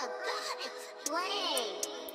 Oh, God, it's playing.